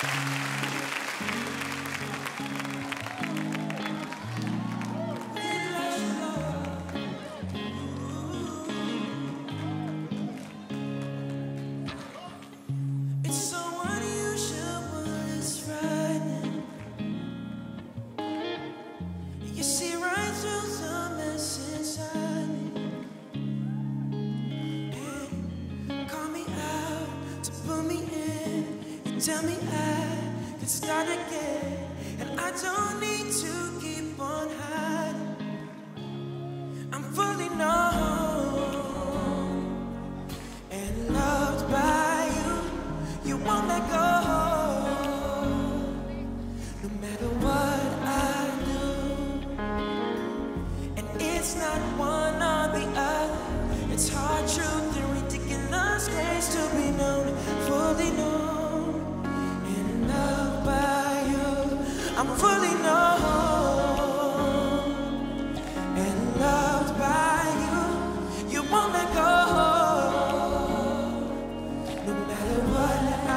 Tell me I can start again, and I don't need to keep on hiding. I'm fully known and loved by you. You won't let go, no matter what I do. And it's not one or the other, it's hard truth and ridiculous days to be known, fully known. I'm fully known and loved by you. You won't let go, no matter what I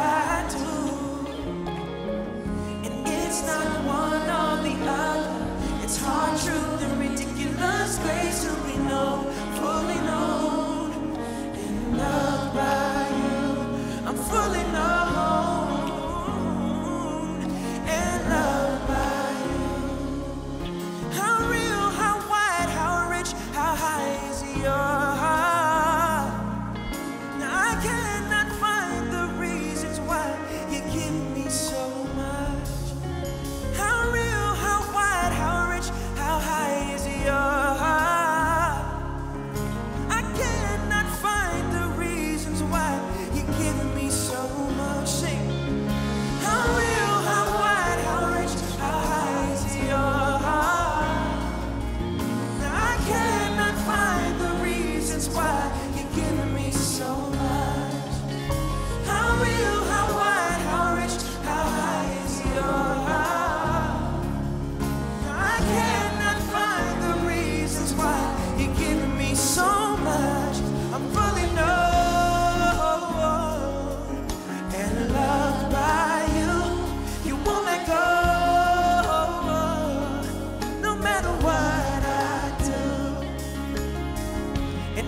do. And it's not one or the other, it's hard truth and ridiculous grace to be known, fully known and loved by you. I'm fully known.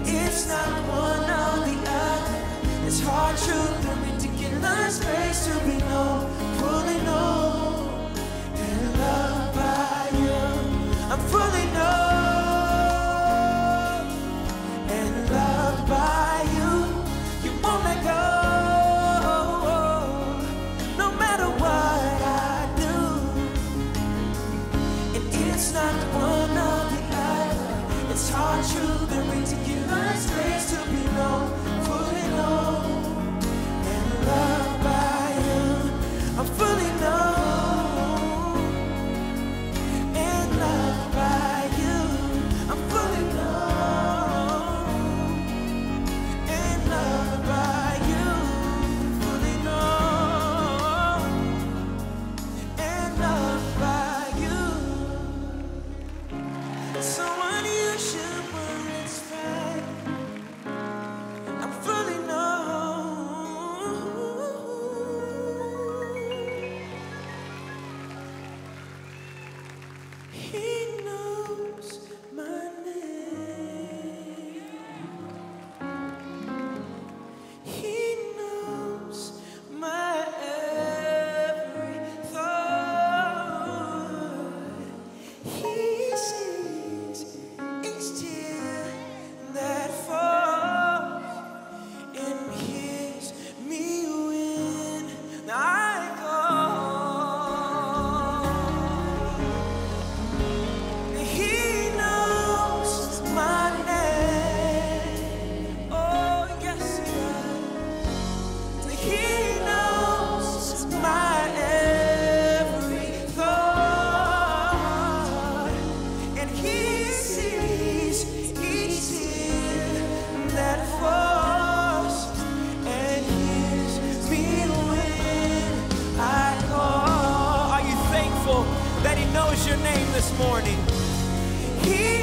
It's not one or the other, it's hard truth and ridiculous grace to be known, fully known and loved by you. I'm fully known and loved by you. You won't let go, no matter what I do. And it's not one or the other, it's hard truth and ridiculous grace to be known, fully known and loved by you. I'm fully known and loved by you. I'm fully known and loved by you. Fully known and loved by you. Someone you should worry is fine. That he knows your name this morning. He